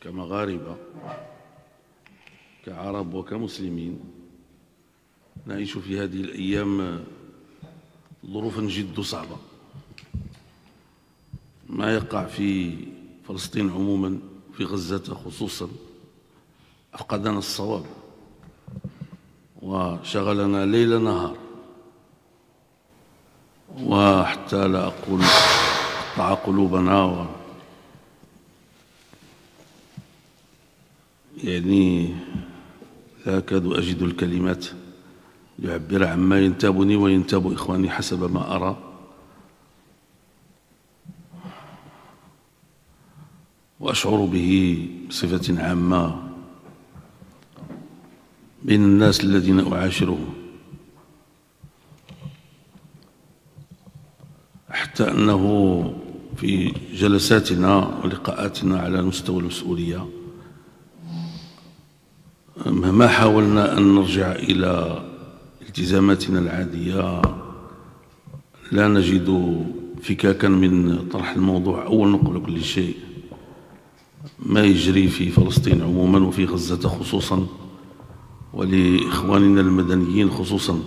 كمغاربة كعرب وكمسلمين نعيش في هذه الأيام ظروفا جد صعبة. ما يقع في فلسطين عموما في غزة خصوصا أفقدنا الصواب وشغلنا ليل نهار، وحتى لا أقول قطع قلوبنا يعني لا أكاد أجد الكلمات يعبر عما ينتابني وينتاب إخواني حسب ما أرى. وأشعر به بصفة عامة بين الناس الذين أعاشرهم، حتى أنه في جلساتنا ولقاءاتنا على مستوى المسؤولية مهما حاولنا أن نرجع إلى التزاماتنا العادية لا نجد فكاكا من طرح الموضوع. أول نقول كل شيء ما يجري في فلسطين عموما وفي غزة خصوصا ولإخواننا المدنيين خصوصا،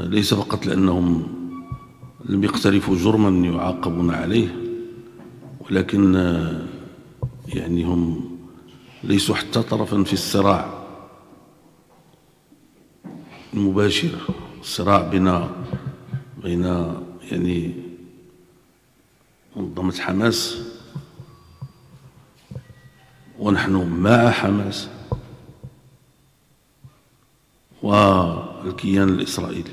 ليس فقط لأنهم لم يقترفوا جرما يعاقبون عليه، ولكن يعني هم ليسوا حتى طرفا في الصراع المباشر، الصراع بين يعني منظمة حماس، ونحن مع حماس والكيان الإسرائيلي.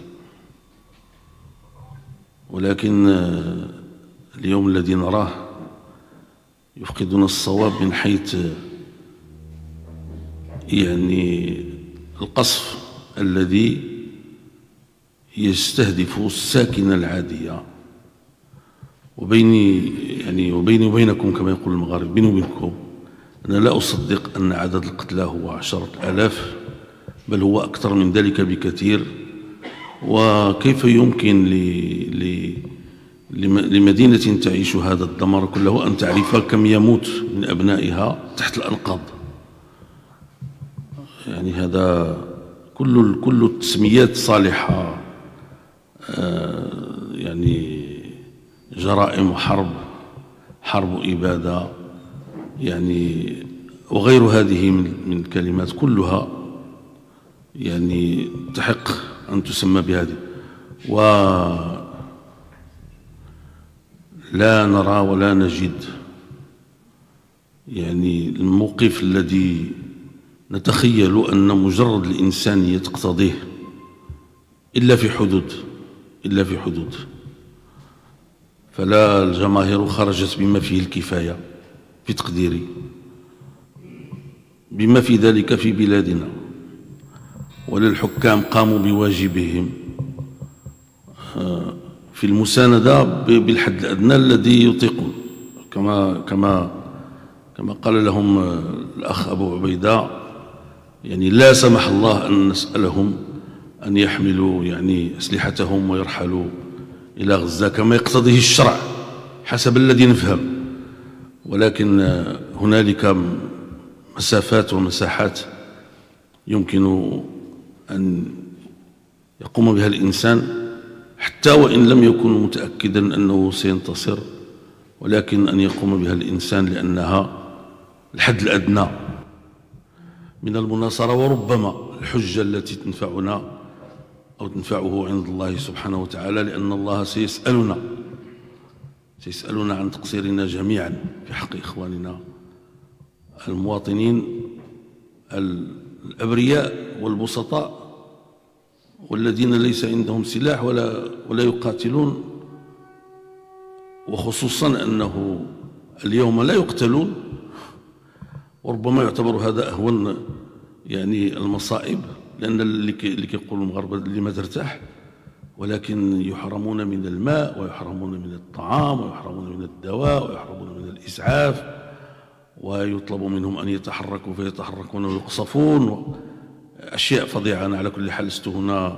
ولكن اليوم الذي نراه يفقدنا الصواب من حيث يعني القصف الذي يستهدف الساكنة العادية، وبيني وبينكم كما يقول المغارب، بيني وبينكم أنا لا أصدق أن عدد القتلى هو 10,000، بل هو أكثر من ذلك بكثير. وكيف يمكن لمدينة تعيش هذا الدمار كله أن تعرف كم يموت من أبنائها تحت الأنقاض؟ يعني هذا كل التسميات صالحة، يعني جرائم وحرب، حرب إبادة يعني وغير هذه من الكلمات كلها يعني تحق أن تسمى بهذه. ولا نرى ولا نجد يعني الموقف الذي نتخيل أن مجرد الإنسانية تقتضيه إلا في حدود. فلا الجماهير خرجت بما فيه الكفاية في تقديري بما في ذلك في بلادنا، ولا الحكام قاموا بواجبهم في المساندة بالحد الأدنى الذي يطيقون، كما قال لهم الأخ أبو عبيدة، يعني لا سمح الله أن نسألهم أن يحملوا يعني أسلحتهم ويرحلوا إلى غزة كما يقتضيه الشرع حسب الذي نفهم، ولكن هنالك مسافات ومساحات يمكن أن يقوم بها الإنسان حتى وإن لم يكن متأكدا أنه سينتصر، ولكن أن يقوم بها الإنسان لأنها الحد الأدنى من المناصرة، وربما الحجة التي تنفعنا أو تنفعه عند الله سبحانه وتعالى، لأن الله سيسألنا عن تقصيرنا جميعا في حق إخواننا المواطنين الأبرياء والبسطاء والذين ليس عندهم سلاح ولا يقاتلون، وخصوصا أنه اليوم لا يقتلون، وربما يعتبر هذا أهون يعني المصائب، لأن اللي كيقولوا المغاربة اللي ما ترتاح، ولكن يحرمون من الماء ويحرمون من الطعام ويحرمون من الدواء ويحرمون من الإسعاف، ويطلب منهم أن يتحركوا فيتحركون ويقصفون أشياء فظيعة. أنا على كل حال لست هنا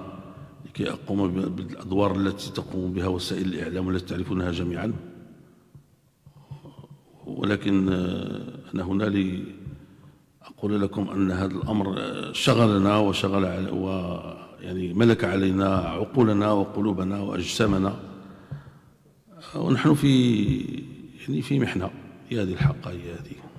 لكي أقوم بالأدوار التي تقوم بها وسائل الإعلام التي تعرفونها جميعا، ولكن نحن لي أقول لكم أن هذا الأمر شغلنا وشغل ويعني ملك علينا عقولنا وقلوبنا وأجسامنا، ونحن في يعني في محنة. هذه الحقائق هذه.